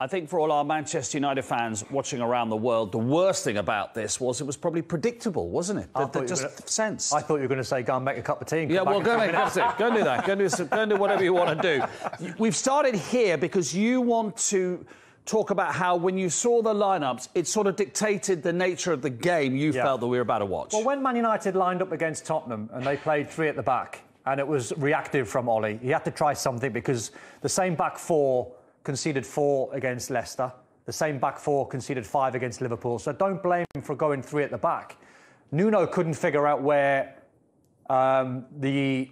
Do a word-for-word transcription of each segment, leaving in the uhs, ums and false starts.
I think for all our Manchester United fans watching around the world, the worst thing about this was it was probably predictable, wasn't it? The, the just gonna, sense. I thought you were going to say, go and make a cup of tea. And yeah, well, go and make a cup of tea. Go and do that. Go and do, some, go and do whatever you want to do. We've started here because you want to talk about how, when you saw the lineups, it sort of dictated the nature of the game you yeah. felt that we were about to watch. Well, when Man United lined up against Tottenham and they played three at the back, and it was reactive from Ole, he had to try something because the same back four conceded four against Leicester. The same back four conceded five against Liverpool. So don't blame him for going three at the back. Nuno couldn't figure out where um, the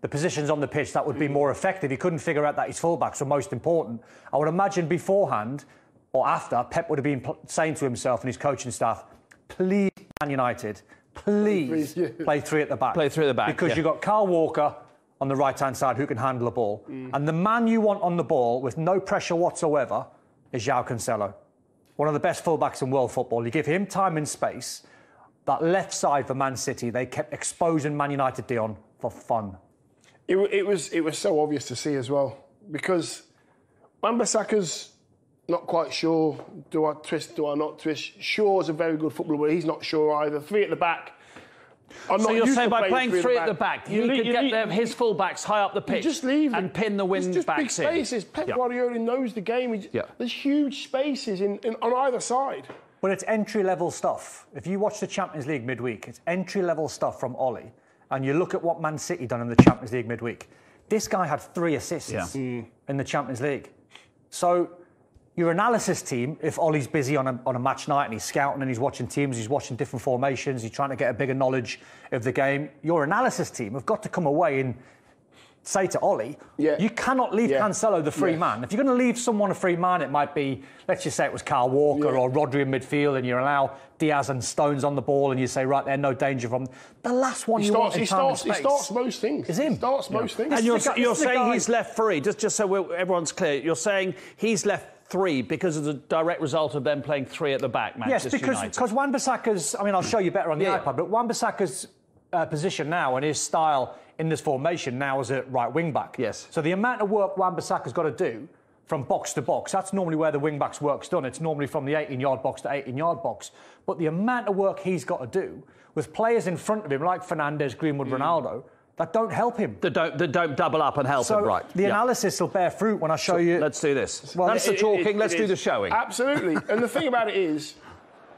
the positions on the pitch that would be more effective. He couldn't figure out that his fullbacks were most important. I would imagine beforehand or after, Pep would have been saying to himself and his coaching staff, please, Man United, please, please play three at the back. Play three at the back, Because yeah. you've got Karl Walker on the right-hand side who can handle the ball. Mm. And the man you want on the ball with no pressure whatsoever is João Cancelo. One of the best fullbacks in world football. You give him time and space. That left side for Man City, they kept exposing Man United Dion for fun. It, it, was, it was so obvious to see as well, because Wan-Bissaka's not quite sure. Do I twist, do I not twist? Shaw's a very good footballer, but he's not sure either. Three at the back. I'm so you're saying by playing three, three at the back, you, you leave, could you get leave, them, his full-backs high up the pitch just leave and it. pin the wing just big spaces. In. Pep yep. Guardiola knows the game. Just, yep. There's huge spaces in, in, on either side. But it's entry-level stuff. If you watch the Champions League midweek, it's entry-level stuff from Ole, and you look at what Man City done in the Champions League midweek. This guy had three assists yeah. mm. in the Champions League. So your analysis team, if Ole's busy on a, on a match night and he's scouting and he's watching teams, he's watching different formations, he's trying to get a bigger knowledge of the game, your analysis team have got to come away and say to Ole, yeah. you cannot leave yeah. Cancelo the free yeah. man. If you're going to leave someone a free man, it might be, let's just say it was Karl Walker yeah. or Rodri in midfield, and you allow Diaz and Stones on the ball and you say, right, there, no danger from them. The last one he you starts, want in he time starts, and space. He starts most things. Is him. He starts most yeah. things. And you're, guy, you're saying he's left free, just, just so we're, everyone's clear, you're saying he's left three because of the direct result of them playing three at the back, Manchester United. Yes, because because Wan-Bissaka's, I mean, I'll show you better on the yeah. iPad, but Wan-Bissaka's uh, position now and his style in this formation now is a right wing-back. Yes. So the amount of work Wan-Bissaka's got to do from box to box, that's normally where the wing-back's work's done. It's normally from the eighteen-yard box to eighteen-yard box. But the amount of work he's got to do with players in front of him, like Fernandes, Greenwood, mm. Ronaldo, that don't help him. That don't, that don't double up and help so him, right. the yeah. analysis will bear fruit when I show so, you... Let's do this. Well, That's it, the talking, it, it, let's it do is. the showing. Absolutely. And the thing about it is,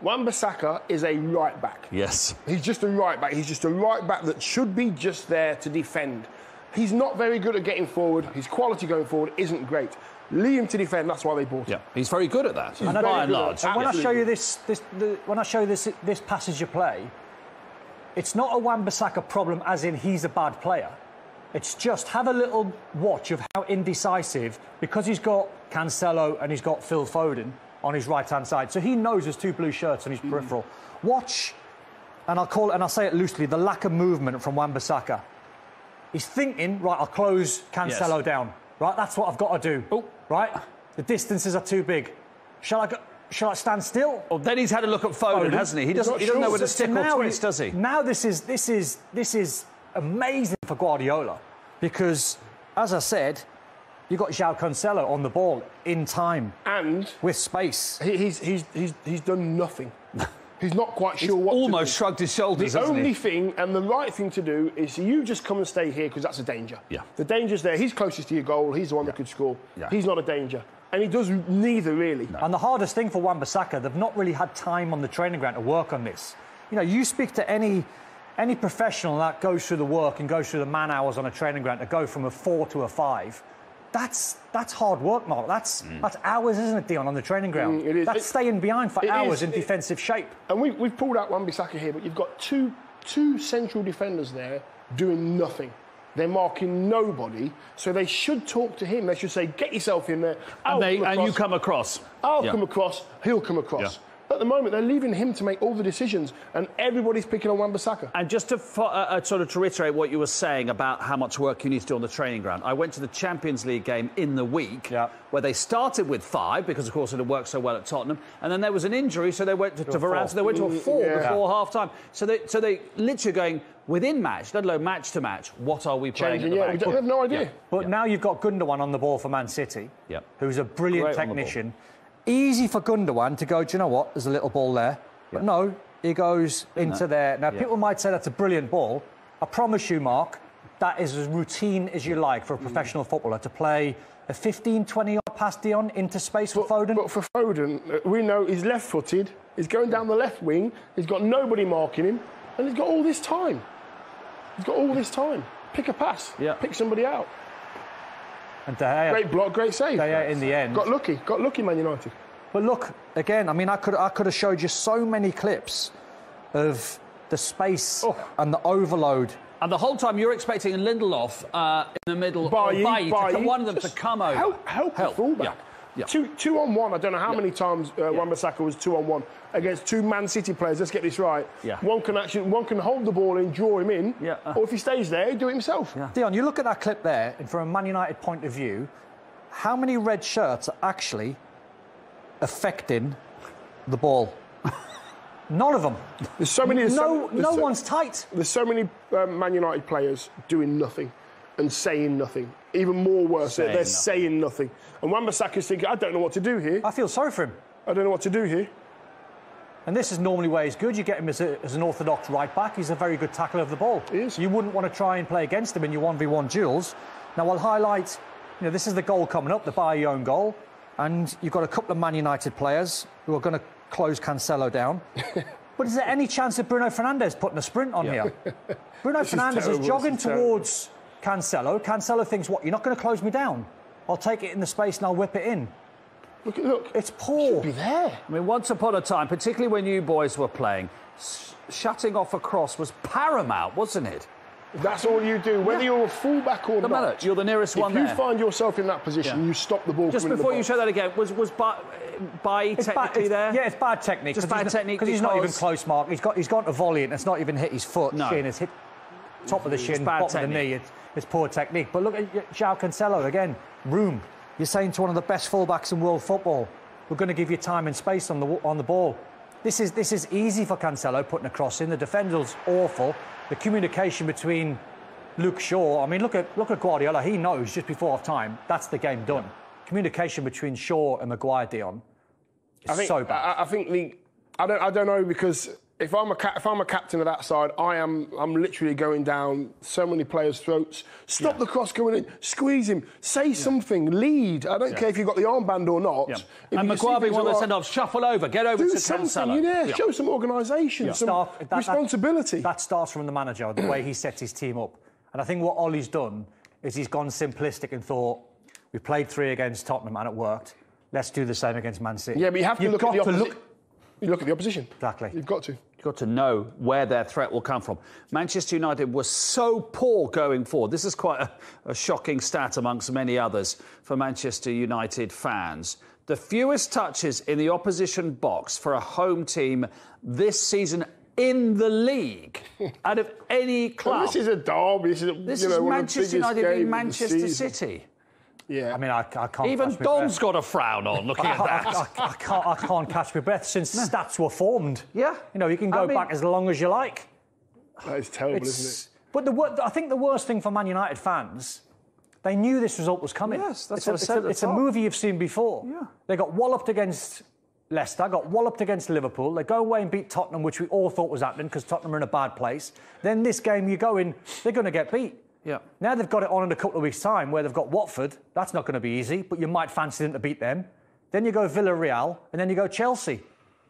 Wan-Bissaka is a right-back. Yes. He's just a right-back. He's just a right-back that should be just there to defend. He's not very good at getting forward. His quality going forward isn't great. Leave him to defend, that's why they bought him. Yeah, he's very good at that. He's and by and large. And when I show you this, this the, when I show you this, this passage of play, it's not a Wan-Bissaka problem as in he's a bad player. It's just have a little watch of how indecisive, because he's got Cancelo and he's got Phil Foden on his right-hand side. So he knows there's two blue shirts on his mm. peripheral. Watch, and I'll call it, and I'll say it loosely, the lack of movement from Wan-Bissaka. He's thinking, right, I'll close Cancelo yes. down. Right, that's what I've got to do. Ooh. Right? The distances are too big. Shall I go... Shall I stand still? Well, then he's had a look at Foden, Foden. hasn't he? He doesn't. He doesn't sure. know where to stick or twist, does he? Now this is this is this is amazing for Guardiola, because, as I said, you got João Cancelo on the ball in time and with space. He, he's he's he's he's done nothing. He's not quite sure he's what. Almost to do. shrugged his shoulders. The only he? thing and the right thing to do is you just come and stay here because that's a danger. Yeah. The danger's there. He's closest to your goal. He's the one yeah. that could score. Yeah. He's not a danger. And he does neither, really. No. And the hardest thing for Wan-Bissaka, they've not really had time on the training ground to work on this. You know, you speak to any any professional that goes through the work and goes through the man hours on a training ground to go from a four to a five. That's that's hard work, Mark. That's mm. that's hours, isn't it, Dion, on the training ground? Mm, it is. That's it, staying behind for hours is, in it, defensive shape. And we, we've pulled out Wan-Bissaka here, but you've got two two central defenders there doing nothing. They're marking nobody, so they should talk to him. They should say, get yourself in there. I'll and, they, and you come across. I'll yeah. come across. He'll come across. Yeah. At the moment, they're leaving him to make all the decisions, and everybody's picking on Wan-Bissaka. And just to fo- uh, sort of to reiterate what you were saying about how much work you need to do on the training ground, I went to the Champions League game in the week, yeah, where they started with five, because, of course, it had worked so well at Tottenham, and then there was an injury, so they went to, to Varane, so they went to a four yeah. before yeah. half-time. So they, so they literally going... Within match, let alone match to match, what are we playing? Changing, at the yeah, we have no idea. Yeah. But yeah. now you've got Gundogan on the ball for Man City, yeah. who's a brilliant Great technician. Easy for Gundogan to go, do you know what? There's a little ball there. Yeah. But no, he goes Isn't into that? there. Now, yeah. people might say that's a brilliant ball. I promise you, Mark, that is as routine as you like for a professional mm. footballer to play a fifteen, twenty-yard pass, Dion, into space but, for Foden. But for Foden, we know he's left-footed. He's going down the left wing. He's got nobody marking him. And he's got all this time. He's got all this time. Pick a pass. Yeah. Pick somebody out. And De Gea, great block, great save. De Gea in the end. Got lucky. Got lucky, Man United. But look, again, I mean, I could I could have showed you so many clips of the space oh. and the overload. And the whole time you're expecting Lindelöf uh, in the middle, Bailly, Bailly, Bailly. To, one of them Just to come over. Help, help, help. the fullback. Yeah. Yeah. Two, two on one. I don't know how yeah. many times uh, yeah. Wan-Bissaka was two on one against two Man City players. Let's get this right. Yeah. One can actually, one can hold the ball in, draw him in, yeah. uh, or if he stays there, he'll do it himself. Yeah. Dion, you look at that clip there, and from a Man United point of view, how many red shirts are actually affecting the ball? None of them. There's so many. There's no, so, no so, one's tight. There's so many um, Man United players doing nothing and saying nothing. Even more worse, saying they're nothing. saying nothing. And Wan-Bissaka's thinking, I don't know what to do here. I feel sorry for him. I don't know what to do here. And this is normally where he's good. You get him as, a, as an orthodox right-back. He's a very good tackler of the ball. He is. You wouldn't want to try and play against him in your one v one duels. Now, I'll highlight, you know, this is the goal coming up, the Bailly own goal. And you've got a couple of Man United players who are going to close Cancelo down. But is there any chance of Bruno Fernandes putting a sprint on yeah. here? Bruno Fernandes is, is jogging is towards... Cancelo. Cancelo thinks, what, you're not going to close me down? I'll take it in the space and I'll whip it in. Look, look. It's poor. It should be there. I mean, once upon a time, particularly when you boys were playing, sh shutting off a cross was paramount, wasn't it? That's all you do, whether yeah. you're a fullback or no not. Matter. You're the nearest if one there. If you find yourself in that position, yeah. you stop the ball. Just before you show that again, was was Bailly ba technically there? Yeah, it's bad technique. Just bad technique because he's not even close, Mark. He's got he's gone to volley and it's not even hit his foot. No, shin, it's hit top of the shin, bottom technique. of the knee. It's, It's poor technique. But look at João Cancelo again. Room. You're saying to one of the best fullbacks in world football, we're going to give you time and space on the on the ball. This is this is easy for Cancelo putting a cross in. The defender's awful. The communication between Luke Shaw. I mean, look at look at Guardiola. He knows just before half time that's the game done. Yeah. Communication between Shaw and Maguire, Dion. Is I think, so bad. I, I think the I don't I don't know because. If I'm a if I'm a captain of that side, I am I'm literally going down so many players' throats. Stop yeah. the cross going in, squeeze him, say yeah. something, lead. I don't yeah. care if you've got the armband or not. Yeah. And Maguire being one of the send-off, shuffle over, get over do to Cancelo. You know, yeah. show some organisation, yeah. some Start, that, responsibility. That, that starts from the manager, the way he sets his team up. And I think what Ole's done is he's gone simplistic and thought we played three against Tottenham and it worked. Let's do the same against Man City. Yeah, but you have to You've look got at the opposition. You look at the opposition. Exactly. You've got to. You've got to know where their threat will come from. Manchester United were so poor going forward. This is quite a, a shocking stat amongst many others for Manchester United fans. The fewest touches in the opposition box for a home team this season in the league out of any club. Well, this is a derby. This is, a, this you know, is one Manchester of the United in Manchester City. Yeah, I mean, I, I can't. Even Dom's got a frown on looking at that. I, I, I, I can't, I can't catch my breath since no. stats were formed. Yeah, you know, you can go I mean, back as long as you like. That is terrible, it's, isn't it? But the I think the worst thing for Man United fans, they knew this result was coming. Yes, that's it's what a, I said. It's, a, it's a movie you've seen before. Yeah, they got walloped against Leicester, got walloped against Liverpool. They go away and beat Tottenham, which we all thought was happening because Tottenham are in a bad place. Then this game, you go in, they're going to get beat. Yeah. Now they've got it on in a couple of weeks' time where they've got Watford. That's not going to be easy, but you might fancy them to beat them. Then you go Villarreal, and then you go Chelsea.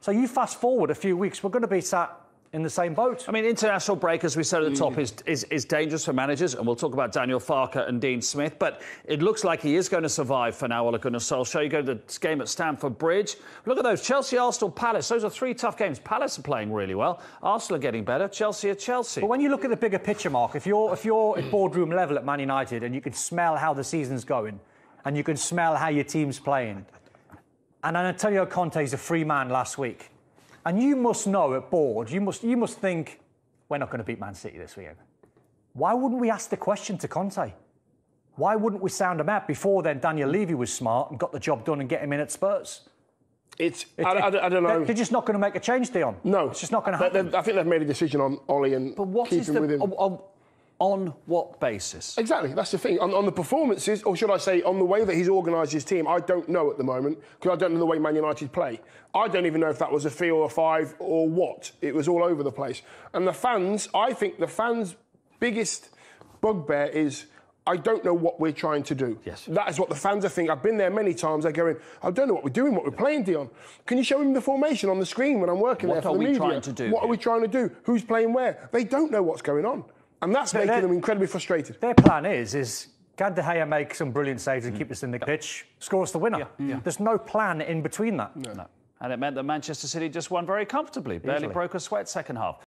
So you fast forward a few weeks, we're going to be sat in the same boat. I mean, international break, as we said at the top, is, is, is dangerous for managers, and we'll talk about Daniel Farke and Dean Smith, but it looks like he is going to survive for now, Ole Gunnar Solskjaer. You go to the game at Stamford Bridge. Look at those. Chelsea, Arsenal, Palace. Those are three tough games. Palace are playing really well. Arsenal are getting better. Chelsea are Chelsea. But when you look at the bigger picture, Mark, if you're, if you're at boardroom level at Man United and you can smell how the season's going and you can smell how your team's playing, and Antonio Conte's a free man last week, And you must know at board, you must, you must think, we're not going to beat Man City this weekend. Why wouldn't we ask the question to Conte? Why wouldn't we sound him out? Before then, Daniel Levy was smart and got the job done and get him in at Spurs. It's, it, I, I, I don't know. They're, they're just not going to make a change, Dion. No. It's just not going to happen. I think they've made a decision on Ollie and but what keeping is the, with him. On, on what basis? Exactly, that's the thing. On, on the performances, or should I say, on the way that he's organised his team, I don't know at the moment, because I don't know the way Man United play. I don't even know if that was a three or a five or what. It was all over the place. And the fans, I think the fans' biggest bugbear is... I don't know what we're trying to do. Yes. That is what the fans are thinking. I've been there many times. They're going, I don't know what we're doing, what we're playing, Dion. Can you show him the formation on the screen when I'm working what there for the media? What are we trying to do? What are we trying to do? Who's playing where? They don't know what's going on. And that's so making them incredibly frustrated. Their plan is, is can De Gea make some brilliant saves and mm. keep us in the pitch, score us the winner? Yeah. Yeah. There's no plan in between that. No. No. And it meant that Manchester City just won very comfortably. Barely Easily. broke a sweat second half.